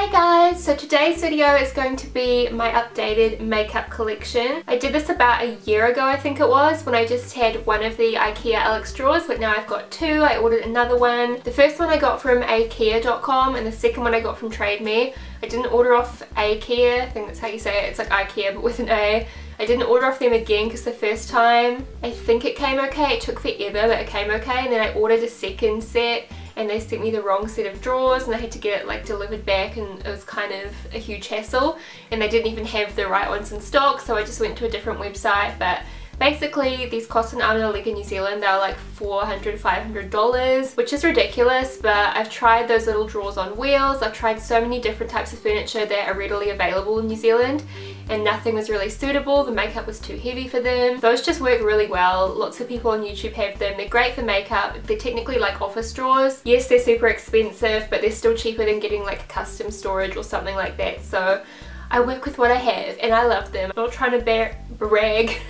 Hey guys, so today's video is going to be my updated makeup collection. I did this about a year ago, I think it was, when I just had one of the IKEA Alex drawers, but now I've got two. I ordered another one. The first one I got from IKEA.com and the second one I got from Trade Me. I didn't order off IKEA, I think that's how you say it, it's like IKEA but with an A. I didn't order off them again because the first time I think it came okay, it took forever but it came okay, and then I ordered a second set and they sent me the wrong set of drawers and I had to get it like delivered back and it was kind of a huge hassle, and they didn't even have the right ones in stock, so I just went to a different website. But basically these cost an arm and a leg in New Zealand. They're like $400, $500, which is ridiculous, but I've tried those little drawers on wheels. I've tried so many different types of furniture that are readily available in New Zealand and nothing was really suitable. The makeup was too heavy for them. Those just work really well. Lots of people on YouTube have them. They're great for makeup. They're technically like office drawers. Yes, they're super expensive, but they're still cheaper than getting like custom storage or something like that. So I work with what I have and I love them. I'm not trying to brag.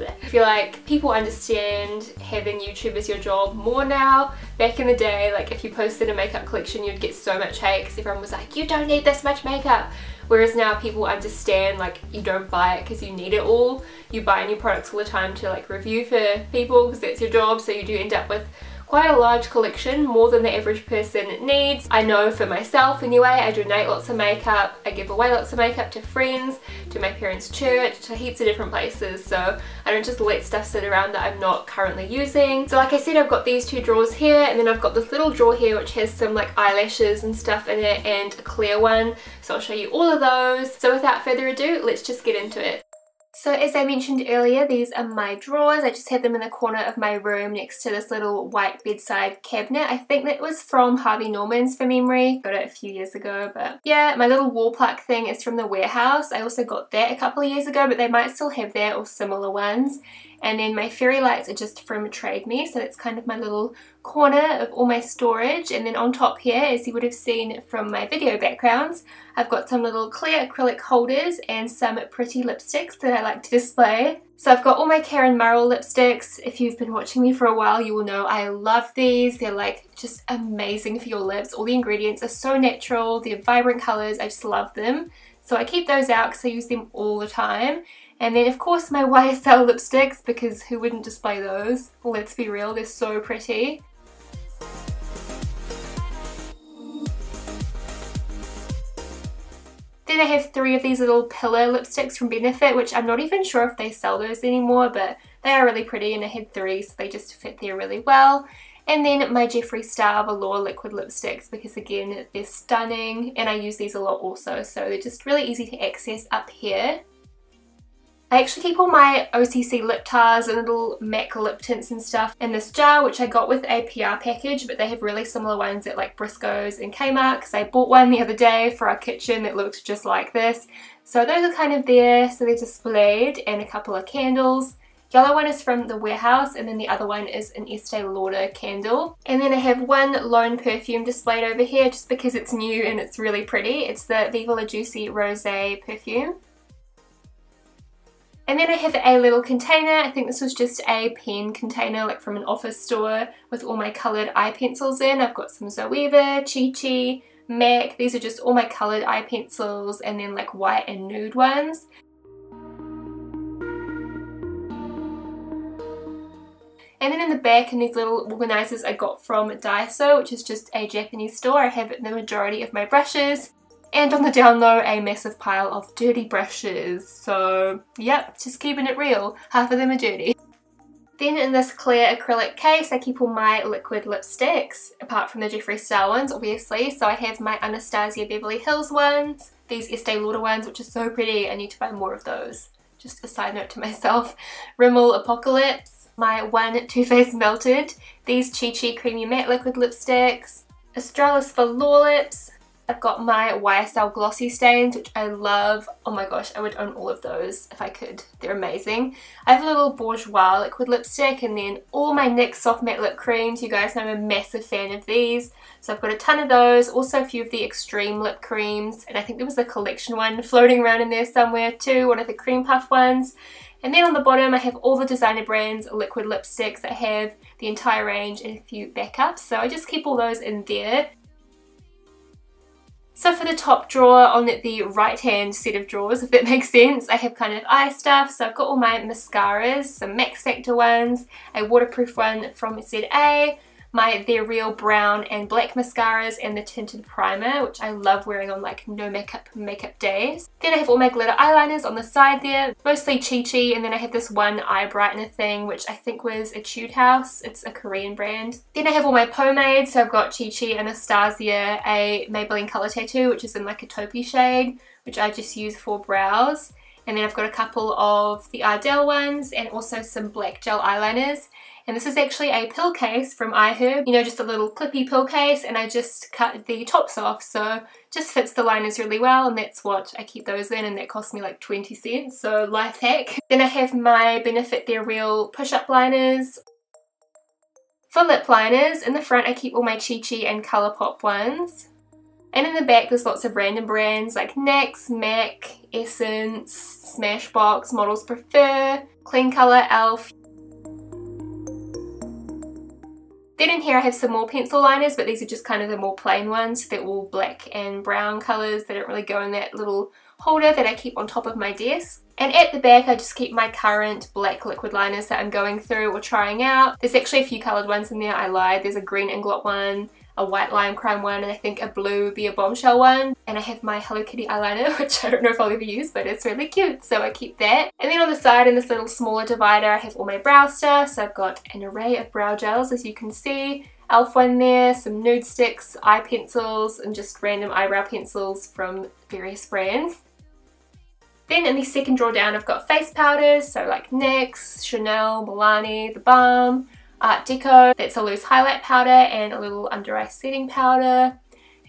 I feel like people understand having YouTube as your job more now. Back in the day, like if you posted a makeup collection, you'd get so much hate because everyone was like, you don't need this much makeup. Whereas now people understand, like, you don't buy it because you need it all. You buy new products all the time to like review for people because that's your job, so you do end up with quite a large collection, more than the average person needs. I know for myself anyway, I donate lots of makeup, I give away lots of makeup to friends, to my parents' church, to heaps of different places, so I don't just let stuff sit around that I'm not currently using. So like I said, I've got these two drawers here, and then I've got this little drawer here which has some like eyelashes and stuff in it, and a clear one, so I'll show you all of those. So without further ado, let's just get into it. So as I mentioned earlier, these are my drawers. I just had them in the corner of my room next to this little white bedside cabinet. I think that was from Harvey Norman's for memory. Got it a few years ago, but yeah, my little wall plug thing is from The Warehouse. I also got that a couple of years ago, but they might still have that or similar ones. And then my fairy lights are just from Trade Me, so that's kind of my little corner of all my storage. And then on top here, as you would have seen from my video backgrounds, I've got some little clear acrylic holders and some pretty lipsticks that I like to display. So I've got all my Karen Murrell lipsticks. If you've been watching me for a while, you will know I love these. They're like just amazing for your lips. All the ingredients are so natural, they're vibrant colours, I just love them. So I keep those out because I use them all the time. And then of course my YSL lipsticks, because who wouldn't display those? Let's be real, they're so pretty. Then I have three of these little pillar lipsticks from Benefit, which I'm not even sure if they sell those anymore, but they are really pretty and I had three, so they just fit there really well. And then my Jeffree Star Velour Liquid Lipsticks, because again, they're stunning and I use these a lot also, so they're just really easy to access up here. I actually keep all my OCC lip tars and little MAC lip tints and stuff in this jar, which I got with a PR package, but they have really similar ones at like Briscoe's and Kmart, because I bought one the other day for our kitchen that looks just like this. So those are kind of there, so they're displayed, and a couple of candles. Yellow one is from The Warehouse, and then the other one is an Estee Lauder candle. And then I have one lone perfume displayed over here just because it's new and it's really pretty. It's the Viva La Juicy Rosé perfume. And then I have a little container, I think this was just a pen container like from an office store, with all my coloured eye pencils in. I've got some Zoeva, Chi Chi, MAC, these are just all my coloured eye pencils, and then like white and nude ones. And then in the back in these little organisers I got from Daiso, which is just a Japanese store. I have the majority of my brushes. And on the down low, a massive pile of dirty brushes, so yep, just keeping it real, half of them are dirty. Then in this clear acrylic case I keep all my liquid lipsticks, apart from the Jeffree Star ones obviously, so I have my Anastasia Beverly Hills ones, these Estee Lauder ones which are so pretty, I need to buy more of those. Just a side note to myself, Rimmel Apocalypse, my one Too Faced Melted, these Chi Chi Creamy Matte Liquid Lipsticks, Astralis Velour Lips. I've got my YSL glossy stains, which I love. Oh my gosh, I would own all of those if I could. They're amazing. I have a little bourgeois liquid lipstick, and then all my NYX soft matte lip creams. You guys know I'm a massive fan of these. So I've got a ton of those. Also a few of the extreme lip creams. And I think there was a collection one floating around in there somewhere too. One of the cream puff ones. And then on the bottom I have all the designer brands, liquid lipsticks. I have the entire range and a few backups. So I just keep all those in there. So for the top drawer on the right hand set of drawers, if that makes sense, I have kind of eye stuff. So I've got all my mascaras, some Max Factor ones, a waterproof one from ZA, my They're Real brown and black mascaras, and the tinted primer, which I love wearing on like no makeup days. Then I have all my glitter eyeliners on the side there, mostly Chi Chi, and then I have this one eye brightener thing which I think was Etude House. It's a Korean brand. Then I have all my pomades, so I've got Chi Chi, Anastasia, a Maybelline Colour Tattoo which is in like a taupey shade, which I just use for brows, and then I've got a couple of the Ardell ones and also some black gel eyeliners. And this is actually a pill case from iHerb, you know, just a little clippy pill case, and I just cut the tops off, so just fits the liners really well, and that's what I keep those in, and that cost me like 20 cents, so life hack. Then I have my Benefit They're Real push-up liners. For lip liners, in the front I keep all my Chi Chi and Colourpop ones. And in the back there's lots of random brands like NYX, MAC, Essence, Smashbox, Models Prefer, Clean Colour, Elf. Then in here I have some more pencil liners, but these are just kind of the more plain ones. They're all black and brown colours. They don't really go in that little holder that I keep on top of my desk. And at the back I just keep my current black liquid liners that I'm going through or trying out. There's actually a few coloured ones in there, I lied. There's a green Inglot one, a white lime crime one, and I think a blue Be a Bombshell one. And I have my Hello Kitty eyeliner, which I don't know if I'll ever use, but it's really cute, so I keep that. And then on the side in this little smaller divider I have all my brow stuff, so I've got an array of brow gels as you can see, Elf one there, some nude sticks, eye pencils, and just random eyebrow pencils from various brands. Then in the second drawer down I've got face powders, so like NYX, Chanel, Milani, The Balm, Art Deco, that's a loose highlight powder, and a little under eye setting powder.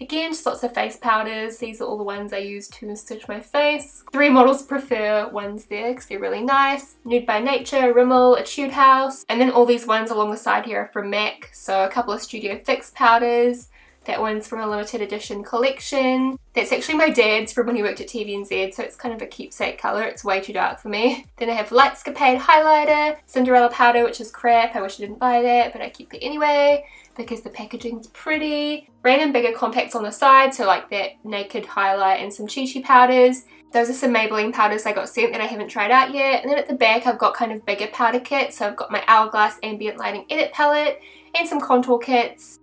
Again, just lots of face powders. These are all the ones I use to stitch my face. Three Models Prefer ones there because they're really nice. Nude by Nature, Rimmel, Etude House, and then all these ones along the side here are from MAC. So a couple of Studio Fix powders. That one's from a limited edition collection. That's actually my dad's from when he worked at TVNZ, so it's kind of a keepsake colour. It's way too dark for me. Then I have Lightscapade highlighter, Cinderella powder, which is crap. I wish I didn't buy that, but I keep it anyway because the packaging's pretty. Random bigger compacts on the side, so like that Naked highlight and some Chi Chi powders. Those are some Maybelline powders I got sent that I haven't tried out yet. And then at the back I've got kind of bigger powder kits. So I've got my Hourglass Ambient Lighting Edit palette and some contour kits.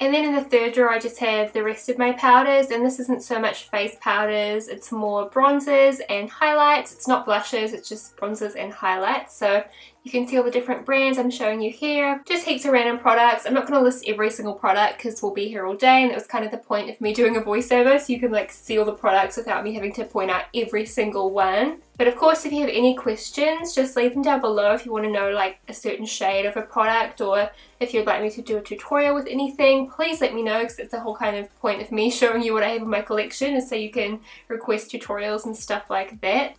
And then in the third drawer I just have the rest of my powders, and this isn't so much face powders, it's more bronzes and highlights. It's not blushes, it's just bronzes and highlights. So you can see all the different brands I'm showing you here. Just heaps of random products. I'm not going to list every single product because we'll be here all day, and that was kind of the point of me doing a voiceover, so you can like see all the products without me having to point out every single one. But of course if you have any questions, just leave them down below if you want to know like a certain shade of a product, or if you'd like me to do a tutorial with anything, please let me know, because it's the whole kind of point of me showing you what I have in my collection, is so you can request tutorials and stuff like that.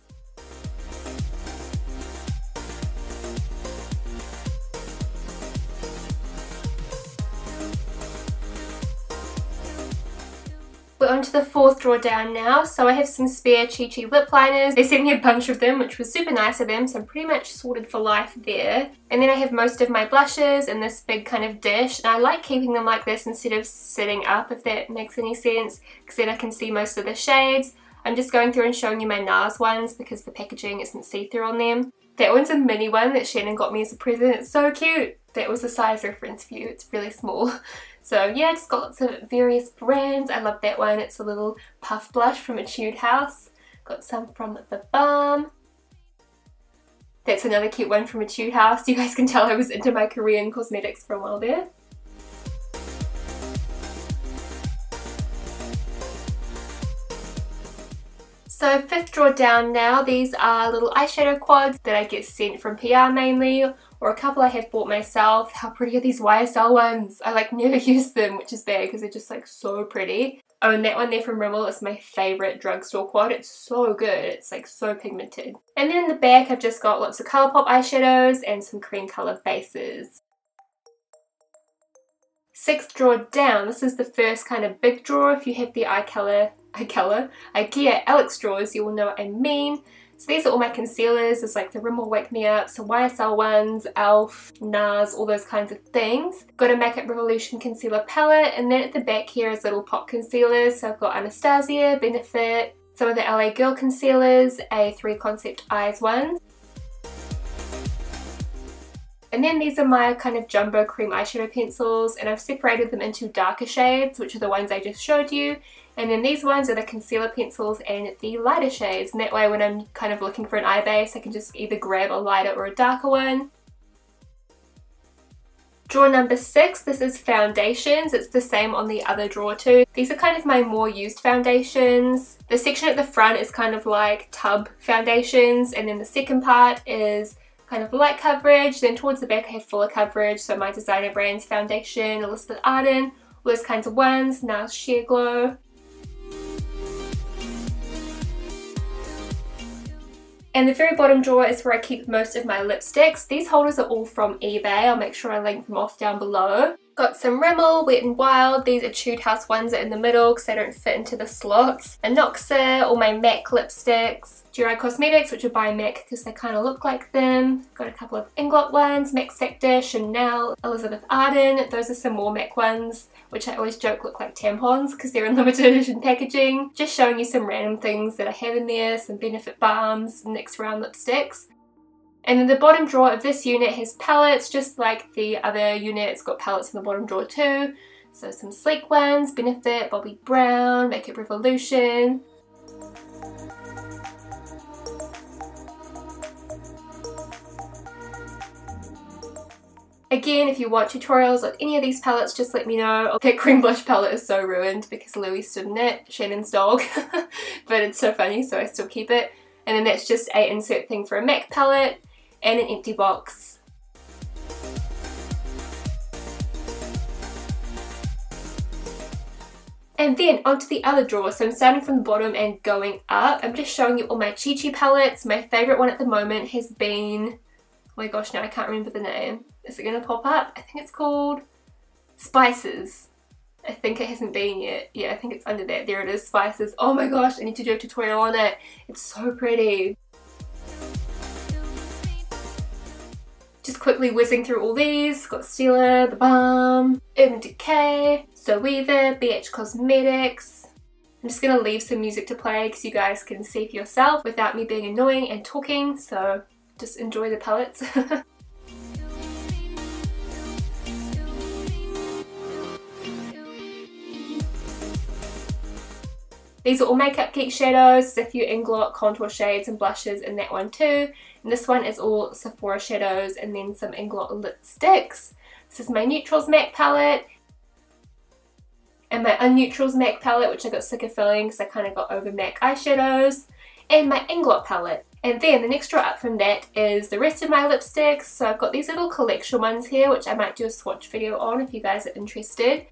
We're onto the fourth drawer down now, so I have some spare Chi Chi lip liners. They sent me a bunch of them, which was super nice of them, so I'm pretty much sorted for life there. And then I have most of my blushes in this big kind of dish, and I like keeping them like this instead of sitting up, if that makes any sense, because then I can see most of the shades. I'm just going through and showing you my NARS ones because the packaging isn't see-through on them. That one's a mini one that Shannon got me as a present, it's so cute! That was the size reference for you, it's really small. So yeah, just got lots of various brands. I love that one, it's a little puff blush from Etude House. Got some from The Balm. That's another cute one from Etude House. You guys can tell I was into my Korean cosmetics for a while there. So fifth drawer down now, these are little eyeshadow quads that I get sent from PR mainly, or a couple I have bought myself. How pretty are these YSL ones? I like never use them, which is bad because they're just like so pretty. Oh, and that one there from Rimmel is my favourite drugstore quad. It's so good. It's like so pigmented. And then in the back I've just got lots of Colourpop eyeshadows and some cream colour bases. Sixth drawer down, this is the first kind of big drawer. If you have the IKEA Alex drawers, you will know what I mean. So these are all my concealers. There's like the Rimmel Wake Me Up, so YSL ones, e.l.f., NARS, all those kinds of things. Got a Makeup Revolution concealer palette, and then at the back here is little pop concealers. So I've got Anastasia, Benefit, some of the LA Girl concealers, a Three Concept Eyes ones. And then these are my kind of jumbo cream eyeshadow pencils, and I've separated them into darker shades, which are the ones I just showed you. And then these ones are the concealer pencils and the lighter shades, and that way when I'm kind of looking for an eye base, I can just either grab a lighter or a darker one. Drawer number 6, this is foundations. It's the same on the other drawer too. These are kind of my more used foundations. The section at the front is kind of like tub foundations, and then the second part is kind of light coverage. Then towards the back I have fuller coverage, so my designer brands foundation, Elizabeth Arden, all those kinds of ones, NARS Sheer Glow. And the very bottom drawer is where I keep most of my lipsticks. These holders are all from eBay. I'll make sure I link them off down below. Got some Rimmel, Wet n Wild. These Etude House ones are in the middle because they don't fit into the slots. A Noxa, all my MAC lipsticks. Durai Cosmetics, which are by MAC because they kind of look like them. Got a couple of Inglot ones, Max Factor, Chanel, Elizabeth Arden. Those are some more MAC ones, which I always joke look like tampons because they're in limited edition packaging. Just showing you some random things that I have in there, some Benefit balms, NYX round lipsticks. And then the bottom drawer of this unit has palettes, just like the other unit. It's got palettes in the bottom drawer too. So some sleek ones, Benefit, Bobbi Brown, Makeup Revolution. Again, if you want tutorials on any of these palettes, just let me know. That cream blush palette is so ruined because Louis stood in it, Shannon's dog, but it's so funny, so I still keep it. And then that's just a insert thing for a MAC palette and an empty box. And then onto the other drawer. So I'm starting from the bottom and going up. I'm just showing you all my Chi Chi palettes. My favorite one at the moment has been, oh my gosh, now I can't remember the name. Is it gonna pop up? I think it's called Spices. I think it hasn't been yet. Yeah, I think it's under that. There it is, Spices. Oh my gosh, I need to do a tutorial on it. It's so pretty. Just quickly whizzing through all these. Got Stila, The Balm, Urban Decay, So Weaver, BH Cosmetics. I'm just gonna leave some music to play because you guys can see for yourself without me being annoying and talking, so just enjoy the palettes. These are all Makeup Geek shadows, so a few Inglot contour shades and blushes in that one too. And this one is all Sephora shadows and then some Inglot lipsticks. This is my Neutrals MAC palette. And my Unneutrals MAC palette, which I got sick of filling because I kind of got over MAC eyeshadows. And my Inglot palette. And then the next drawer up from that is the rest of my lipsticks. So I've got these little collection ones here, which I might do a swatch video on if you guys are interested.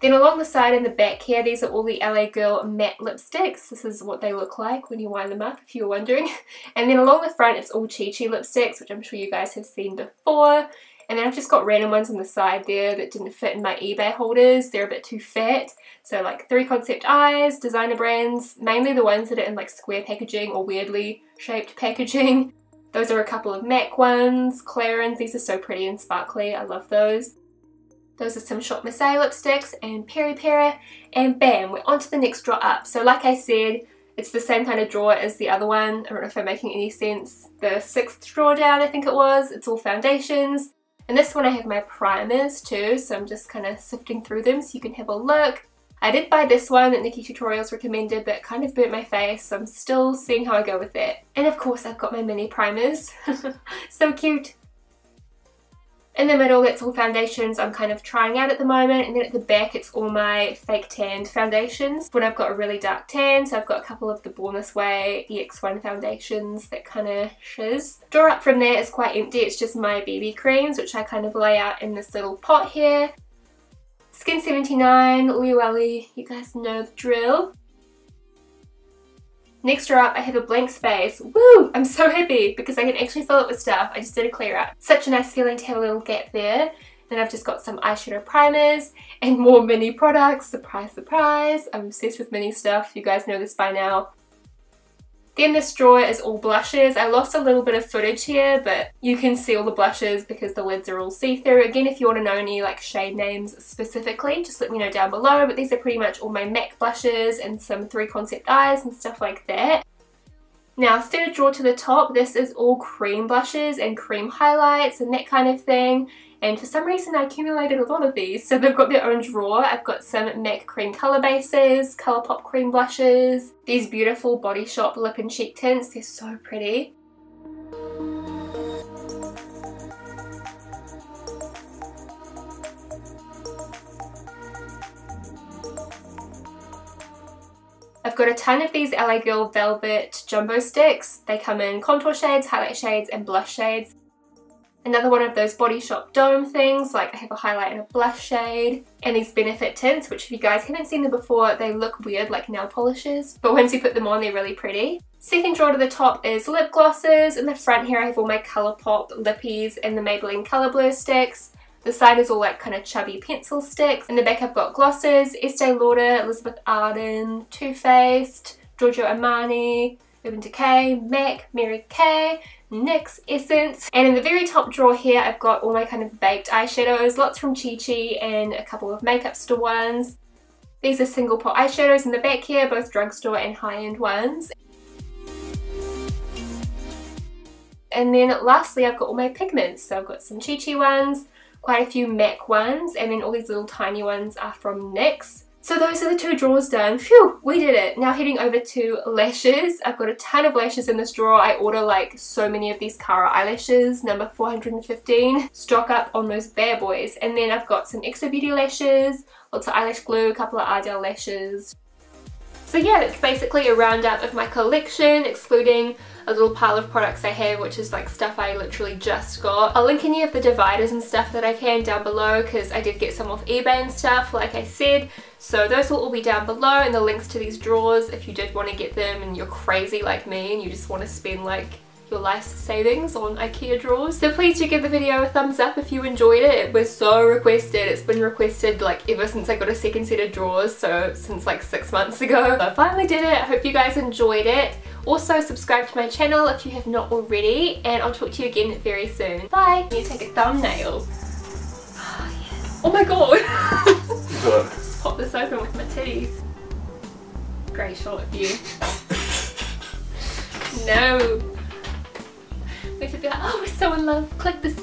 Then along the side and the back here, these are all the LA Girl matte lipsticks. This is what they look like when you wind them up, if you're wondering. And then along the front, it's all Chi Chi lipsticks, which I'm sure you guys have seen before. And then I've just got random ones on the side there that didn't fit in my eBay holders. They're a bit too fat. So like Three Concept Eyes, designer brands, mainly the ones that are in like square packaging or weirdly shaped packaging. Those are a couple of MAC ones, Clarins. These are so pretty and sparkly. I love those. Those are some Shop Marseille lipsticks and Peri Peri, and bam, we're on to the next drawer up. So like I said, it's the same kind of drawer as the other one. I don't know if I'm making any sense. The 6th drawer down, I think it was, it's all foundations. And this one I have my primers too, so I'm just kind of sifting through them so you can have a look. I did buy this one that Nikki Tutorials recommended, but it kind of burnt my face, so I'm still seeing how I go with that. And of course I've got my mini primers. So cute. In the middle, that's all foundations I'm kind of trying out at the moment, and then at the back it's all my fake tanned foundations when I've got a really dark tan. So I've got a couple of the Born This Way EX1 foundations, that kind of shiz. Drawer up from there is quite empty. It's just my BB creams, which I kind of lay out in this little pot here. Skin 79, Liwelly, you guys know the drill. Next drawer up, I have a blank space. Woo! I'm so happy because I can actually fill it with stuff. I just did a clear out. Such a nice feeling to have a little gap there. Then I've just got some eyeshadow primers and more mini products. Surprise, surprise. I'm obsessed with mini stuff. You guys know this by now. Then this drawer is all blushes. I lost a little bit of footage here, but you can see all the blushes because the lids are all see-through. Again, if you want to know any like shade names specifically, just let me know down below. But these are pretty much all my MAC blushes and some Three Concept Eyes and stuff like that. Now, third drawer to the top, this is all cream blushes and cream highlights and that kind of thing. And for some reason, I accumulated a lot of these. So they've got their own drawer. I've got some MAC cream colour bases, Colourpop cream blushes, these beautiful Body Shop lip and cheek tints. They're so pretty. I've got a ton of these LA Girl Velvet Jumbo Sticks. They come in contour shades, highlight shades, and blush shades. Another one of those Body Shop dome things, like I have a highlight and a blush shade. And these Benefit tints, which if you guys haven't seen them before, they look weird like nail polishes, but once you put them on, they're really pretty. Second drawer to the top is lip glosses. In the front here, I have all my Colourpop lippies and the Maybelline Colour Blur sticks. The side is all like kind of chubby pencil sticks. In the back I've got glosses, Estee Lauder, Elizabeth Arden, Too Faced, Giorgio Armani, Urban Decay, MAC, Mary Kay, NYX, Essence. And in the very top drawer here I've got all my kind of baked eyeshadows, lots from Chi Chi and a couple of Makeup Store ones. These are single pot eyeshadows in the back here, both drugstore and high-end ones. And then lastly I've got all my pigments. So I've got some Chi Chi ones, quite a few MAC ones, and then all these little tiny ones are from NYX. So those are the two drawers done. Phew, we did it. Now heading over to lashes. I've got a ton of lashes in this drawer. I order like so many of these Cara eyelashes, number 415. Stock up on those bad boys. And then I've got some Exo Beauty lashes, lots of eyelash glue, a couple of Ardell lashes. So yeah, that's basically a roundup of my collection, excluding a little pile of products I have, which is like stuff I literally just got. I'll link any of the dividers and stuff that I can down below because I did get some off eBay and stuff like I said, so those will all be down below and the links to these drawers if you did want to get them and you're crazy like me and you just want to spend like your life's savings on IKEA drawers. So please do give the video a thumbs up if you enjoyed it. It was so requested. It's been requested like ever since I got a second set of drawers, so since like 6 months ago. I finally did it. I hope you guys enjoyed it. Also subscribe to my channel if you have not already and I'll talk to you again very soon. Bye! You take a thumbnail. Oh, yes. Oh my god! Just pop this open with my titties. Great shot of you. No! We should be like, oh we're so in love, click this video.